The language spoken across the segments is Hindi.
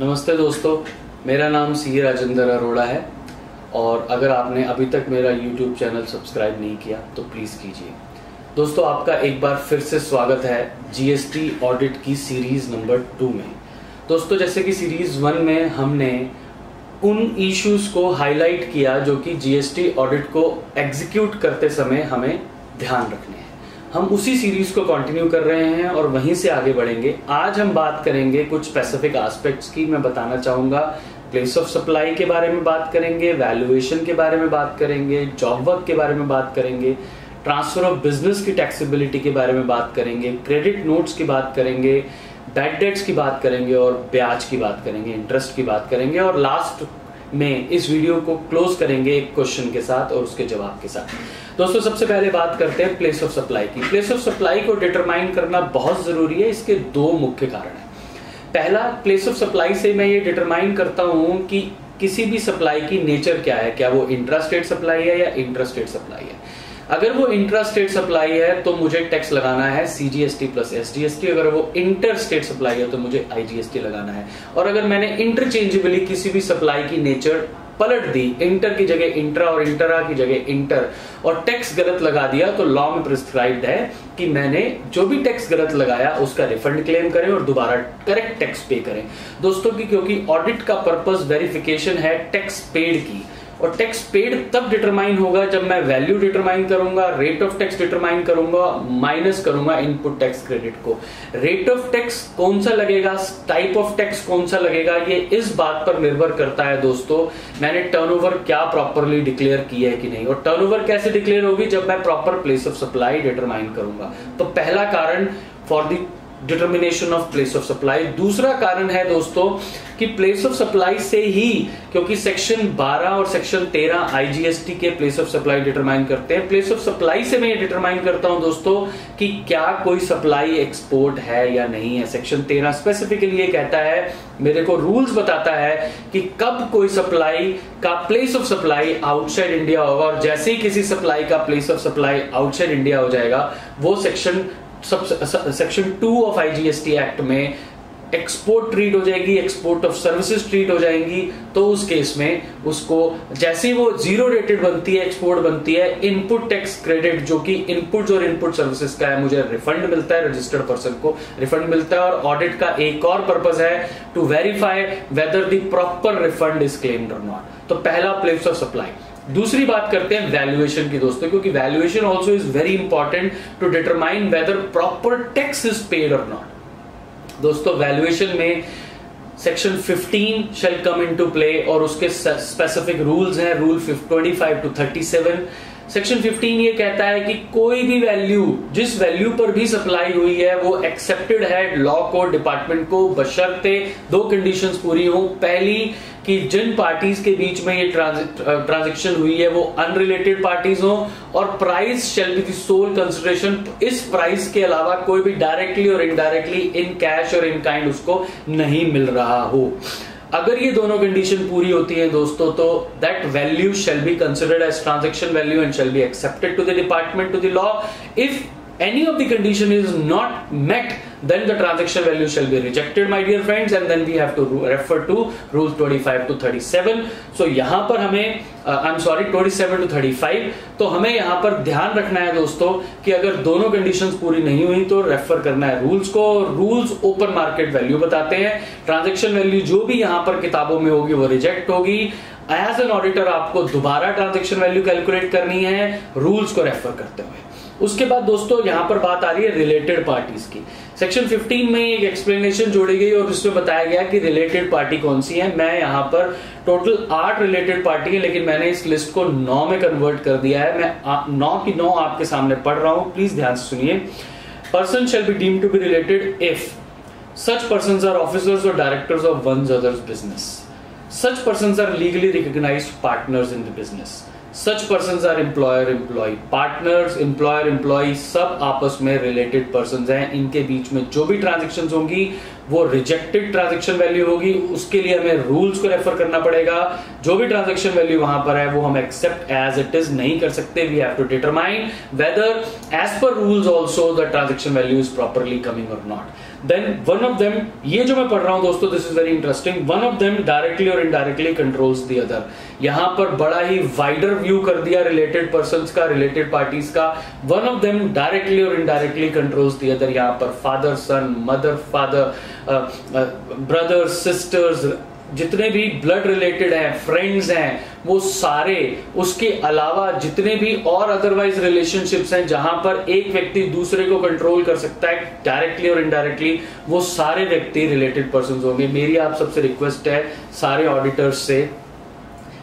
नमस्ते दोस्तों, मेरा नाम सी राजेंद्र अरोड़ा है और अगर आपने अभी तक मेरा YouTube चैनल सब्सक्राइब नहीं किया तो प्लीज़ कीजिए। दोस्तों, आपका एक बार फिर से स्वागत है GST ऑडिट की सीरीज़ नंबर 2 में। दोस्तों, जैसे कि सीरीज़ 1 में हमने उन इश्यूज़ को हाईलाइट किया जो कि GST ऑडिट को एग्जीक्यूट करते समय हमें ध्यान रखने हैं। हम उसी सीरीज को कंटिन्यू कर रहे हैं और वहीं से आगे बढ़ेंगे। आज हम बात करेंगे कुछ स्पेसिफिक एस्पेक्ट्स की। मैं बताना चाहूँगा, प्लेस ऑफ सप्लाई के बारे में बात करेंगे, वैल्यूएशन के बारे में बात करेंगे, जॉब वर्क के बारे में बात करेंगे, ट्रांसफर ऑफ बिजनेस की टैक्सेबिलिटी के बारे में बात करेंगे, क्रेडिट नोट्स की बात करेंगे, बैड डेट्स की बात करेंगे और ब्याज की बात करेंगे, इंटरेस्ट की बात करेंगे और लास्ट में इस वीडियो को क्लोज करेंगे एक क्वेश्चन के साथ और उसके जवाब के साथ। दोस्तों, सबसे पहले बात करते हैं प्लेस ऑफ सप्लाई की। प्लेस ऑफ सप्लाई को डिटरमाइन करना बहुत जरूरी है। इसके दो मुख्य कारण हैं। पहला, प्लेस ऑफ सप्लाई से मैं ये डिटरमाइन करता हूं कि किसी भी सप्लाई की नेचर क्या है, क्या वो इंट्रास्टेट सप्लाई है या इंट्रास्टेट सप्लाई है। अगर वो इंट्रास्टेट सप्लाई है तो मुझे टैक्स लगाना है CGST प्लस SGST। अगर वो इंटरस्टेट सप्लाई है तो मुझे IGST लगाना है। और अगर मैंने इंटरचेंजेबली किसी भी सप्लाई की नेचर पलट दी, इंटर की जगह इंट्रा और इंटरा की जगह इंटर, और टैक्स गलत लगा दिया, तो लॉ में प्रिस्क्राइब्ड है कि मैंने जो भी टैक्स गलत लगाया उसका रिफंड क्लेम करें और दोबारा करेक्ट टैक्स पे करें। दोस्तों, की क्योंकि ऑडिट का पर्पस वेरिफिकेशन है टैक्स पेड की, और टैक्स पेड तब डिटरमाइन होगा जब मैं वैल्यू डिटरमाइन करूंगा, रेट ऑफ टैक्स डिटरमाइन करूंगा, माइनस करूंगा इनपुट टैक्स क्रेडिट को। रेट ऑफ टैक्स कौन सा लगेगा, टाइप ऑफ टैक्स कौन सा लगेगा, ये इस बात पर निर्भर करता है दोस्तों, मैंने टर्नओवर क्या प्रॉपरली डिक्लेयर किया है कि नहीं। और टर्नओवर कैसे डिक्लेयर होगी, जब मैं proper place of supply determine करूंगा। तो पहला कारण for the determination of place of supply. दूसरा कारण है दोस्तों कि प्लेस ऑफ सप्लाई से ही, क्योंकि सेक्शन 12 और सेक्शन 13 IGST के प्लेस ऑफ सप्लाई डिटरमाइन करते हैं, प्लेस ऑफ सप्लाई से मैं ये डिटरमाइन करता हूं दोस्तों कि क्या कोई सप्लाई एक्सपोर्ट है या नहीं है। सेक्शन 13 स्पेसिफिकली ये कहता है, मेरे को रूल्स बताता है कि कब कोई सप्लाई का place of supply outside India होगा, और जैसे ही किसी सप्लाई का place of supply outside India हो जाएगा वो सेक्शन 2 ऑफ IGST एक्ट में एक्सपोर्ट ट्रीट हो जाएगी, एक्सपोर्ट ऑफ सर्विसेज ट्रीट हो जाएंगी। तो उस केस में उसको, जैसे वो जीरो रेटेड बनती है, एक्सपोर्ट बनती है, इनपुट टैक्स क्रेडिट जो कि इनपुट्स और इनपुट सर्विसेज का है, मुझे रिफंड मिलता है, रजिस्टर्ड पर्सन को रिफंड मिलता है। और ऑडिट का एक और पर्पज है to verify whether the proper refund is claimed और नॉट। तो पहला प्लेस ऑफ सप्लाई। दूसरी बात करते हैं वैल्यूएशन की दोस्तों, क्योंकि valuation also is very important to determine whether proper tax is paid और नॉट। दोस्तों, वैल्यूएशन में section 15 shall come into play और उसके स्पेसिफिक रूल्स हैं, रूल 25 to 37। सेक्शन 15 ये कहता है कि कोई भी वैल्यू, जिस वैल्यू पर भी सप्लाई हुई है वो एक्सेप्टेड है लॉ को, डिपार्टमेंट को, बशर्ते दो कंडीशंस पूरी हो। पहली, कि जिन पार्टीज के बीच में ये ट्रांजैक्शन हुई है वो अनरिलेटेड पार्टीज हो, और price shall be the sole consideration. इस प्राइस के अलावा कोई भी डायरेक्टली और इनडायरेक्टली इन कैश और इन काइंड उसको नहीं मिल रहा हो। अगर ये दोनों कंडीशन पूरी होती है दोस्तों, तो that value shall be considered as transaction value and shall be accepted to the department to the law. If any of the condition is not met, then the transaction value shall be rejected, my dear friends, and then we have to refer to rules 25 to 37। So यहाँ पर हमें 27 to 35, तो हमें यहाँ पर ध्यान रखना है दोस्तों कि अगर दोनों कंडीशंस पूरी नहीं हुई तो रेफर करना है रूल्स को। रूल्स ओपन मार्केट वैल्यू बताते हैं, ट्रांजेक्शन वैल्यू जो भी यहाँ पर किताबों में होगी वो रिजेक्ट होगी। एज एन ऑडिटर आपको दोबारा ट्रांजेक्शन वैल्यू कैलकुलेट करनी है रूल्स को रेफर करते हुए। उसके बाद दोस्तों, यहां पर बात आ रही है रिलेटेड पार्टीज की। सेक्शन 15 में एक एक्सप्लेनेशन जोड़ी गई और इसमें बताया गया कि रिलेटेड पार्टी कौन सी है। मैं यहां पर टोटल 8 रिलेटेड पार्टी है, लेकिन मैंने इस लिस्ट को 9 में कन्वर्ट कर दिया है। मैं 9 की 9 आपके सामने पढ़ रहा हूं, प्लीज ध्यान से सुनिए। Person shall be deemed to be related if such persons are officers और directors of one's others business, such persons are legally recognised partners in the business, such person are employer employ, partners employer employ, सब आपस में रिलेटेड पर्सन हैं। इनके बीच में जो भी ट्रांजेक्शन होंगी वो रिजेक्टेड ट्रांजेक्शन वैल्यू होगी। उसके लिए हमें रूल्स को रेफर करना पड़ेगा। जो भी ट्रांजेक्शन वैल्यू वहां पर है वो हम एक्सेप्ट एज इट इज नहीं कर सकते। We have to determine whether as per rules also the transaction value is properly coming और not. then one of them, ये जो मैं पढ़ रहा हूँ दोस्तों, this is very interesting. One of them directly or indirectly controls the other. यहाँ पर बड़ा ही wider view कर दिया related persons का, related parties का. One of them directly or indirectly controls the other. यहाँ पर father, son, mother, father, brothers, sisters, जितने भी ब्लड रिलेटेड हैं, फ्रेंड्स हैं, वो सारे, उसके अलावा जितने भी और अदरवाइज रिलेशनशिप्स हैं जहां पर एक व्यक्ति दूसरे को कंट्रोल कर सकता है डायरेक्टली और इनडायरेक्टली, वो सारे व्यक्ति रिलेटेड पर्संस होंगे. मेरी आप सबसे रिक्वेस्ट है सारे ऑडिटर्स से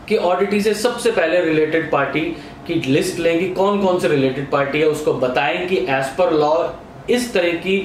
कि ऑडिटी से सबसे पहले रिलेटेड पार्टी की लिस्ट लेंगे, कौन कौन से रिलेटेड पार्टी है उसको बताएं कि एज पर लॉ इस तरह की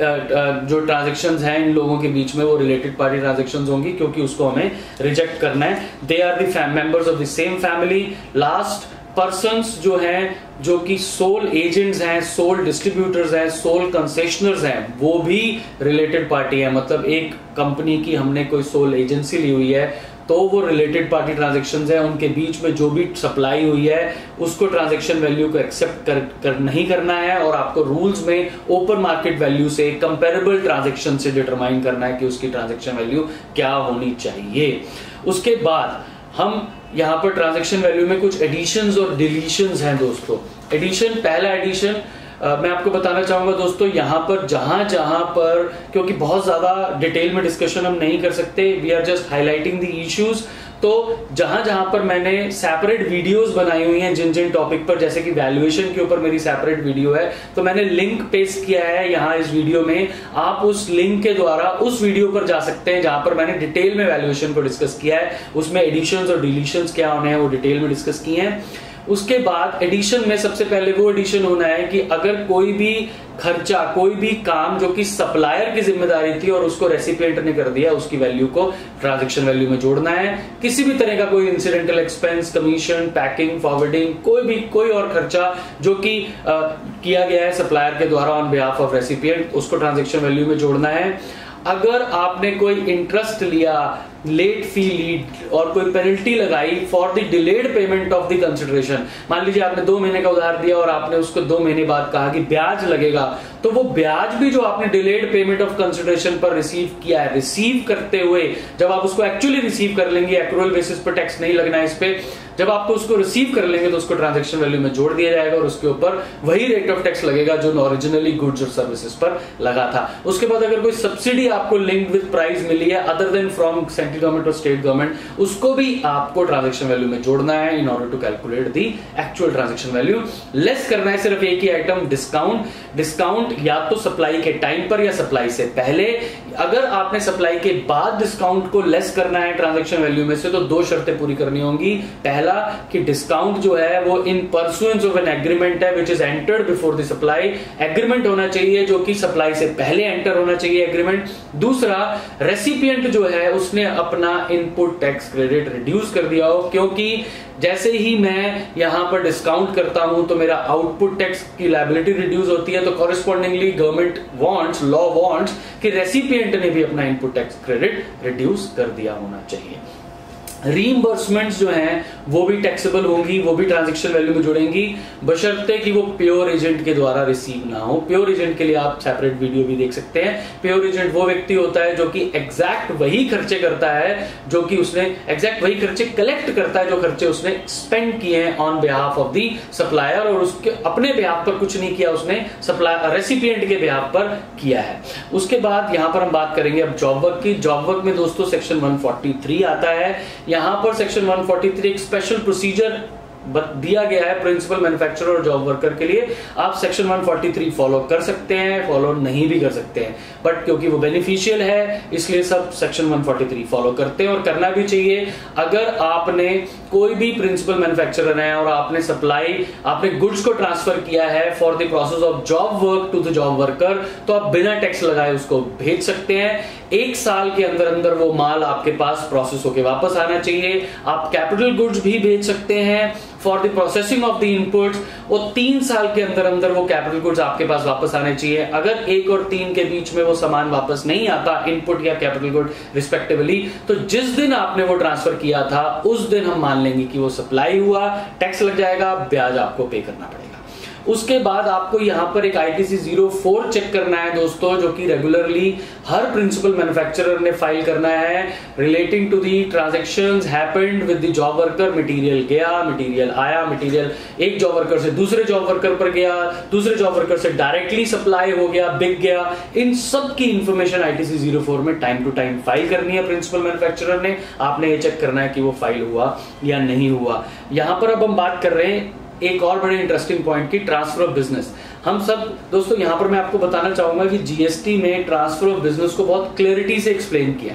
जो ट्रांजैक्शंस हैं इन लोगों के बीच में वो रिलेटेड पार्टी ट्रांजैक्शंस होंगी, क्योंकि उसको हमें रिजेक्ट करना है. They are the members of the same family. Last persons जो हैं, जो कि सोल एजेंट्स हैं, सोल डिस्ट्रीब्यूटर्स हैं, सोल कंसेशनर्स हैं, वो भी रिलेटेड पार्टी है. मतलब एक कंपनी की हमने कोई सोल एजेंसी ली हुई है तो वो रिलेटेड पार्टी ट्रांजैक्शंस है. उनके बीच में जो भी सप्लाई हुई है उसको ट्रांजैक्शन वैल्यू को एक्सेप्ट कर नहीं करना है, और आपको रूल्स में ओपन मार्केट वैल्यू से कंपेरेबल ट्रांजैक्शन से डिटरमाइन करना है कि उसकी ट्रांजैक्शन वैल्यू क्या होनी चाहिए. उसके बाद हम यहाँ पर ट्रांजैक्शन वैल्यू में कुछ एडिशंस और डिलीशंस हैं दोस्तों. एडिशन, पहला एडिशन मैं आपको बताना चाहूंगा दोस्तों, यहाँ पर जहां जहां पर, क्योंकि बहुत ज्यादा डिटेल में डिस्कशन हम नहीं कर सकते, we are just highlighting the issues, तो जहां जहां पर मैंने सेपरेट वीडियोस बनाई हुई हैं जिन जिन टॉपिक पर, जैसे कि वैल्यूएशन के ऊपर मेरी सेपरेट वीडियो है तो मैंने लिंक पेस्ट किया है यहाँ इस वीडियो में. आप उस लिंक के द्वारा उस वीडियो पर जा सकते हैं जहां पर मैंने डिटेल में वैल्यूएशन को डिस्कस किया है. उसमें एडिशंस और डिलीशंस क्या होने हैं वो डिटेल में डिस्कस किए हैं. उसके बाद एडिशन में सबसे पहले वो एडिशन होना है कि अगर कोई भी खर्चा, कोई भी काम जो कि सप्लायर की जिम्मेदारी थी और उसको रेसिपिएंट ने कर दिया, उसकी वैल्यू को ट्रांजैक्शन वैल्यू में जोड़ना है. किसी भी तरह का कोई incidental expense, commission, packing, forwarding, कोई भी कोई और खर्चा जो कि किया गया है सप्लायर के द्वारा ऑन बिहाफ ऑफ रेसिपिएंट, उसको ट्रांजैक्शन वैल्यू में जोड़ना है. अगर आपने कोई इंटरेस्ट लिया, लेट फी लीड और कोई पेनल्टी लगाई for the delayed payment of the consideration, मान लीजिए आपने 2 महीने का उधार दिया और आपने उसको 2 महीने बाद कहा कि ब्याज लगेगा, तो वो ब्याज भी जो आपने डिलेड पेमेंट ऑफ कंसिडरेशन पर रिसीव किया है, रिसीव करते हुए जब आप उसको एक्चुअली रिसीव कर लेंगे, एक्रूअल बेसिस पर टैक्स नहीं लगना है इस पे, जब आपको उसको रिसीव कर लेंगे तो उसको ट्रांजैक्शन वैल्यू में जोड़ दिया जाएगा और उसके ऊपर वही रेट ऑफ टैक्स लगेगा जो ओरिजिनली गुड्स और सर्विसेज पर लगा था. उसके बाद अगर कोई सब्सिडी आपको लिंक्ड विद प्राइस मिली है other than from central government और स्टेट गवर्नमेंट, उसको भी आपको ट्रांजैक्शन वैल्यू में जोड़ना है in order to calculate the actual transaction value. Less करना है सिर्फ एक ही आइटम, डिस्काउंट. डिस्काउंट या तो सप्लाई के टाइम पर या सप्लाई से पहले. अगर आपने सप्लाई के बाद डिस्काउंट को लेस करना है ट्रांजैक्शन वैल्यू में से तो 2 शर्तें पूरी करनी होंगी. पहला कि डिस्काउंट जो है वो in pursuance of an agreement है which is entered before the supply. Agreement होना चाहिए जो कि सप्लाई से पहले एंटर होना चाहिए एग्रीमेंट. दूसरा, रेसिपिएंट जो है उसने अपना इनपुट टैक्स क्रेडिट रिड्यूस कर दिया हो, क्योंकि जैसे ही मैं यहां पर डिस्काउंट करता हूं तो मेरा आउटपुट टैक्स की लायबिलिटी रिड्यूस होती है, तो correspondingly government wants, law wants कि रेसिपिएंट ने भी अपना इनपुट टैक्स क्रेडिट रिड्यूस कर दिया होना चाहिए. रीइंबर्समेंट्स जो हैं वो भी टैक्सेबल होंगी, वो भी ट्रांजैक्शन वैल्यू में जुड़ेंगी, बशर्ते कि वो प्योर एजेंट के द्वारा रिसीव ना हो. प्योर एजेंट के लिए आप सेपरेट वीडियो भी देख सकते हैं. प्योर एजेंट वो व्यक्ति होता है जो कि एग्जैक्ट वही खर्चे करता है जो कि उसने, एग्जैक्ट वही खर्चे कलेक्ट करता है जो खर्चे उसने स्पेंड किए हैं on behalf of the supplier, और उसके अपने बिहाफ पर कुछ नहीं किया उसने, सप्लायर रेसिपिएंट के बिहाफ पर किया है. उसके बाद यहाँ पर हम बात करेंगे अब जॉब वर्क की. जॉब वर्क में दोस्तों सेक्शन 143 आता है. यहां पर सेक्शन 143 एक स्पेशल प्रोसीजर दिया गया है प्रिंसिपल, मैन्युफैक्चरर और जॉब वर्कर के लिए. आप सेक्शन 143 फॉलो कर सकते हैं, फॉलो नहीं भी कर सकते हैं, बट क्योंकि वो बेनिफिशियल है इसलिए सब सेक्शन 143 फॉलो करते हैं और करना भी चाहिए. अगर आपने कोई भी प्रिंसिपल मैन्युफैक्चरर है और आपने सप्लाई, आपने गुड्स को ट्रांसफर किया है for the process of job work to the job worker, तो आप बिना टैक्स लगाए उसको भेज सकते हैं. 1 साल के अंदर अंदर वो माल आपके पास प्रोसेस होकर वापस आना चाहिए. आप कैपिटल गुड्स भी भेज सकते हैं for the processing of the inputs, और 3 साल के अंदर अंदर वो कैपिटल गुड्स आपके पास वापस आने चाहिए. अगर 1 और 3 के बीच में वो सामान वापस नहीं आता, इनपुट या कैपिटल गुड रिस्पेक्टिवली, तो जिस दिन आपने वो ट्रांसफर किया था उस दिन हम मान लेंगे कि वो सप्लाई हुआ, टैक्स लग जाएगा, ब्याज आपको पे करना पड़ेगा. उसके बाद आपको यहाँ पर एक ITC 04 चेक करना है दोस्तों, जो कि रेगुलरली हर प्रिंसिपल मैन्युफैक्चरर ने फाइल करना है, relating to the transactions happened with the job worker. Material गया, मटेरियल आया, मटेरियल एक जॉब वर्कर से दूसरे जॉब वर्कर पर गया, दूसरे जॉब वर्कर से डायरेक्टली सप्लाई हो गया, बिक गया, इन सब की इंफॉर्मेशन ITC 04 में टाइम टू टाइम फाइल करनी है प्रिंसिपल मैन्युफैक्चरर ने। आपने ये चेक करना है कि वो फाइल हुआ या नहीं हुआ। यहां पर अब हम बात कर रहे हैं एक और बड़े इंटरेस्टिंग पॉइंट की, ट्रांसफर ऑफ बिजनेस। हम सब दोस्तों यहां पर मैं आपको बताना चाहूंगा कि जीएसटी में ट्रांसफर ऑफ बिजनेस को बहुत क्लैरिटी से एक्सप्लेन किया।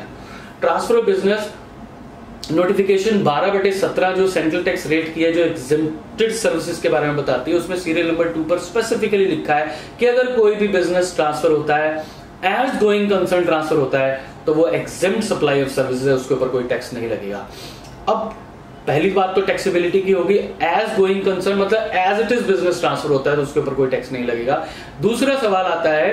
ट्रांसफर ऑफ बिजनेस नोटिफिकेशन 12/17 जो सेंट्रल टैक्स रेट की है, जो एग्जेम्प्टेड सर्विसेज के बारे में बताती है, उसमें सीरियल नंबर 2 पर स्पेसिफिकली लिखा है कि अगर कोई भी बिजनेस ट्रांसफर होता है, एज गोइंग कंसर्न ट्रांसफर होता है, तो वो एग्जेम्प्ट सप्लाई ऑफ सर्विसेज है, उसके ऊपर कोई टैक्स नहीं लगेगा। अब पहली बात तो टैक्सेबिलिटी की होगी, एज गोइंग कंसर्न मतलब as it is business transfer होता है तो उसके ऊपर कोई टैक्स नहीं लगेगा। दूसरा सवाल आता है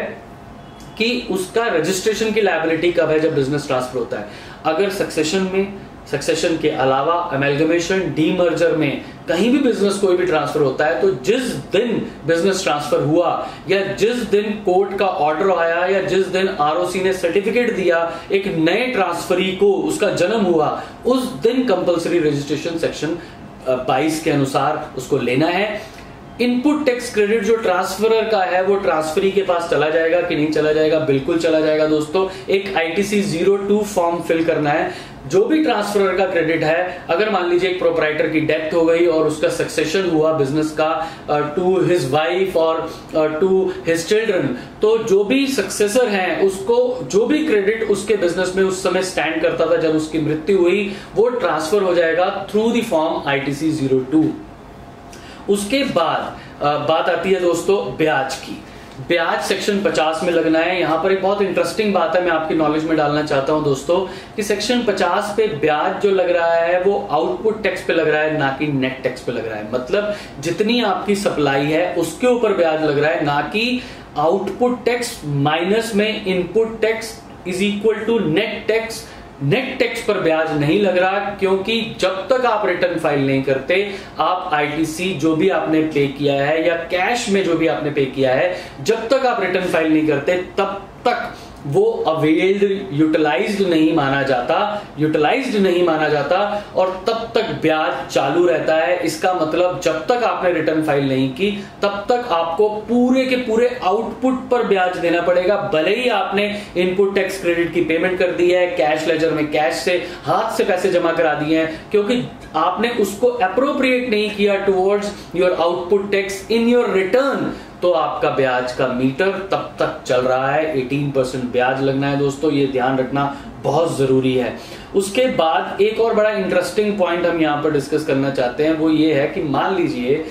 कि उसका रजिस्ट्रेशन की लायबिलिटी कब है, जब बिजनेस ट्रांसफर होता है। अगर सक्सेशन में, सक्सेशन के अलावा अमेलगमेशन, डीमर्जर में कहीं भी बिजनेस कोई भी ट्रांसफर होता है, तो जिस दिन बिजनेस ट्रांसफर हुआ या जिस दिन कोर्ट का ऑर्डर आया या जिस दिन आरओसी ने सर्टिफिकेट दिया एक नए ट्रांसफरी को, उसका जन्म हुआ, उस दिन कंपलसरी रजिस्ट्रेशन सेक्शन 22 के अनुसार उसको लेना है। इनपुट टैक्स क्रेडिट जो ट्रांसफरर का है वो ट्रांसफरी के पास चला जाएगा कि नहीं चला जाएगा? बिल्कुल चला जाएगा दोस्तों। एक ITC 02 फॉर्म फिल करना है। जो भी ट्रांसफरर का क्रेडिट है, अगर मान लीजिए एक प्रोपराइटर की डेथ हो गई और उसका सक्सेशन हुआ बिजनेस का टू हिज वाइफ और टू हिज चिल्ड्रन, तो जो भी सक्सेसर हैं उसको जो भी क्रेडिट उसके बिजनेस में उस समय स्टैंड करता था जब उसकी मृत्यु हुई, वो ट्रांसफर हो जाएगा थ्रू द फॉर्म ITC 02। उसके बाद बात आती है दोस्तों ब्याज की। ब्याज सेक्शन 50 में लगना है। यहां पर एक बहुत इंटरेस्टिंग बात है, मैं आपकी नॉलेज में डालना चाहता हूं दोस्तों, कि सेक्शन 50 पे ब्याज जो लग रहा है वो आउटपुट टैक्स पे लग रहा है, ना कि नेट टैक्स पे लग रहा है। मतलब जितनी आपकी सप्लाई है उसके ऊपर ब्याज लग रहा है, ना कि आउटपुट टैक्स माइनस में input tax is equal to net tax. Net tax पर ब्याज नहीं लग रहा, क्योंकि जब तक आप रिटर्न फाइल नहीं करते, आप ITC जो भी आपने पे किया है या कैश में जो भी आपने पे किया है, जब तक आप रिटर्न फाइल नहीं करते तब तक वो अवेल्ड, यूटिलाइज्ड नहीं माना जाता, और तब तक ब्याज चालू रहता है। इसका मतलब जब तक आपने रिटर्न फाइल नहीं की तब तक आपको पूरे के पूरे आउटपुट पर ब्याज देना पड़ेगा, भले ही आपने इनपुट टैक्स क्रेडिट की पेमेंट कर दी है, कैश लेजर में कैश से हाथ से पैसे जमा करा दिए हैं, क्योंकि आपने उसको एप्रोप्रिएट नहीं किया towards your output tax in your return, तो आपका ब्याज का मीटर तब तक चल रहा है। 18% ब्याज लगना है दोस्तों, ये ध्यान रखना बहुत जरूरी है। उसके बाद एक और बड़ा इंटरेस्टिंग पॉइंट हम यहां पर डिस्कस करना चाहते हैं, वो ये है कि मान लीजिए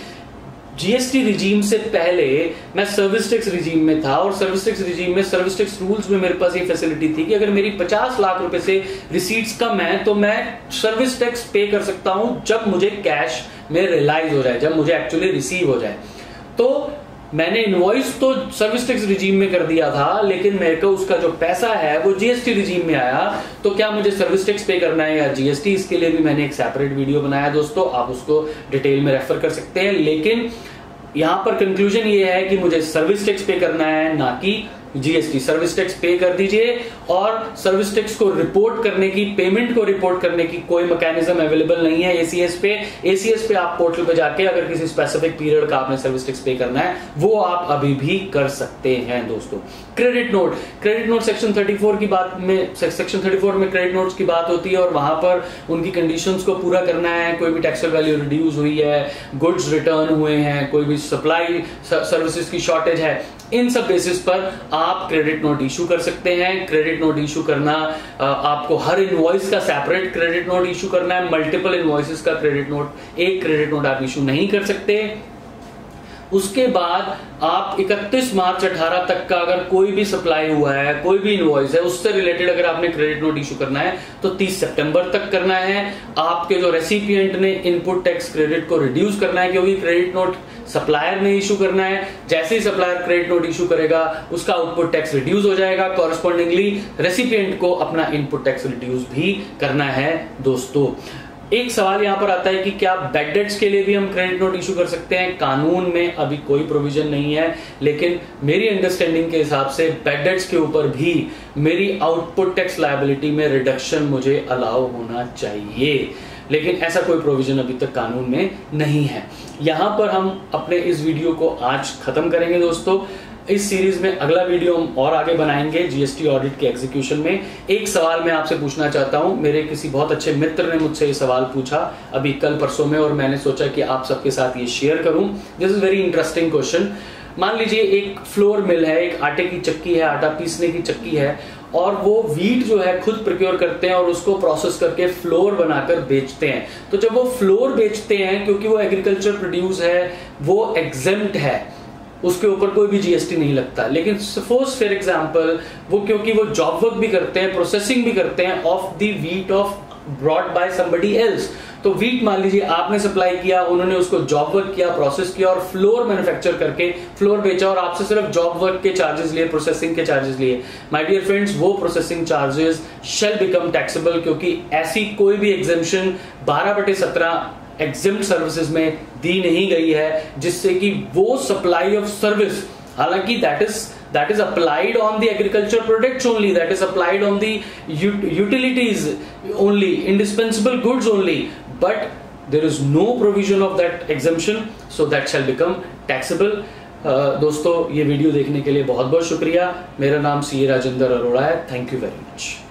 जीएसटी रिजीम से पहले मैं सर्विस टैक्स रिजीम में था, और सर्विस टैक्स रिजीम में, सर्विस टैक्स रूल्स में मेरे पास ये फैसिलिटी थी कि अगर मेरी 50 लाख रुपए से रिसीट्स कम है तो मैं सर्विस टैक्स पे कर सकता हूं जब मुझे कैश में रियलाइज हो जाए, जब मुझे एक्चुअली रिसीव हो जाए। तो मैंने इनवॉइस तो सर्विस टैक्स रिजीम में कर दिया था, लेकिन मेरे को उसका जो पैसा है वो जीएसटी रिजीम में आया, तो क्या मुझे सर्विस टैक्स पे करना है या जीएसटी? इसके लिए भी मैंने एक सेपरेट वीडियो बनाया दोस्तों, आप उसको डिटेल में रेफर कर सकते हैं। लेकिन यहां पर कंक्लूजन ये है कि मुझे सर्विस टैक्स पे करना है, ना कि जीएसटी। सर्विस टैक्स पे कर दीजिए, और सर्विस टैक्स को रिपोर्ट करने की, पेमेंट को रिपोर्ट करने की कोई मैकेनिज्म अवेलेबल नहीं है ACS पे। ACS पे आप पोर्टल पे जाके अगर किसी स्पेसिफिक पीरियड का आपने सर्विस टैक्स पे करना है, वो आप अभी भी कर सकते हैं दोस्तों। क्रेडिट नोट, सेक्शन 34 की बात में, सेक्शन 34 में क्रेडिट नोट्स की बात होती है, और वहां पर उनकी कंडीशंस को पूरा करना है। कोई भी टैक्सेबल वैल्यू रिड्यूस हुई है, गुड्स रिटर्न हुए हैं, कोई भी सप्लाई सर्विसेज की शॉर्टेज है, इन सब बेसिस पर आप क्रेडिट नोट इशू कर सकते हैं। क्रेडिट नोट इशू करना, आपको हर इनवॉइस का सेपरेट क्रेडिट नोट इशू करना है, मल्टीपल इनवॉइसेस का क्रेडिट नोट, एक क्रेडिट नोट आप इशू नहीं कर सकते। उसके बाद आप 31 मार्च 18 तक का अगर कोई भी सप्लाई हुआ है, कोई भी इनवॉइस है, उससे रिलेटेड अगर आपने क्रेडिट नोट इशू करना है तो 30 सितंबर तक करना है। आपके जो रेसिपिएंट ने इनपुट टैक्स क्रेडिट को रिड्यूस करना है, क्योंकि क्रेडिट नोट सप्लायर ने इशू करना है। जैसे ही सप्लायर क्रेडिट नोट इशू करेगा, उसका आउटपुट टैक्स रिड्यूस हो जाएगा, कॉरस्पॉन्डिंगली रेसिपिएंट को अपना इनपुट टैक्स रिड्यूस भी करना है दोस्तों। एक सवाल यहां पर आता है कि क्या बैड डेट्स के लिए भी हम क्रेडिट नोट इशू कर सकते हैं? कानून में अभी कोई प्रोविजन नहीं है, लेकिन मेरी अंडरस्टैंडिंग के हिसाब से बैड डेट्स के ऊपर भी मेरी आउटपुट टैक्स लायबिलिटी में रिडक्शन मुझे अलाउ होना चाहिए, लेकिन ऐसा कोई प्रोविजन अभी तक कानून में नहीं है। यहां पर हम अपने इस वीडियो को आज खत्म करेंगे दोस्तों। इस सीरीज में अगला वीडियो हम और आगे बनाएंगे जीएसटी ऑडिट के एग्जीक्यूशन में। एक सवाल मैं आपसे पूछना चाहता हूं, मेरे किसी बहुत अच्छे मित्र ने मुझसे ये सवाल पूछा अभी कल परसों में, और मैंने सोचा कि आप सबके साथ ये शेयर करूं। This is very interesting question. मान लीजिए एक फ्लोर मिल है, एक आटे की चक्की है, आटा पीसने की चक्की है, और वो व्हीट जो है खुद प्रोक्योर करते हैं और उसको प्रोसेस करके फ्लोर बनाकर बेचते हैं। तो जब वो फ्लोर बेचते हैं, क्योंकि वो एग्रीकल्चर प्रोड्यूस है, वो एग्जेम्प्ट है, उसके ऊपर कोई भी जीएसटी नहीं लगता। लेकिन सपोज फॉर एग्जांपल वो, क्योंकि वो जॉब वर्क भी करते हैं, प्रोसेसिंग भी करते हैं of the wheat of brought by somebody else. तो व्हीट मान लीजिए आपने सप्लाई किया, उन्होंने उसको जॉब वर्क किया, प्रोसेस किया और फ्लोर मैन्युफैक्चर करके फ्लोर बेचा, और आपसे सिर्फ जॉब वर्क के चार्जेस लिए, प्रोसेसिंग के चार्जेस लिए। माय डियर फ्रेंड्स, वो processing charges shall become taxable, क्योंकि ऐसी कोई भी एग्जेम्पशन 12/17 एग्जेम्प्ट सर्विसेज में दी नहीं गई है, जिससे कि वो सप्लाई ऑफ सर्विस, हालांकि that is applied on the agriculture products only, that is applied on the utilities only, indispensable goods only, but there is no provision of that exemption, so that shall become taxable. दोस्तों, ये वीडियो देखने के लिए बहुत बहुत शुक्रिया। मेरा नाम सी राजेंद्र अरोड़ा है। Thank you very much.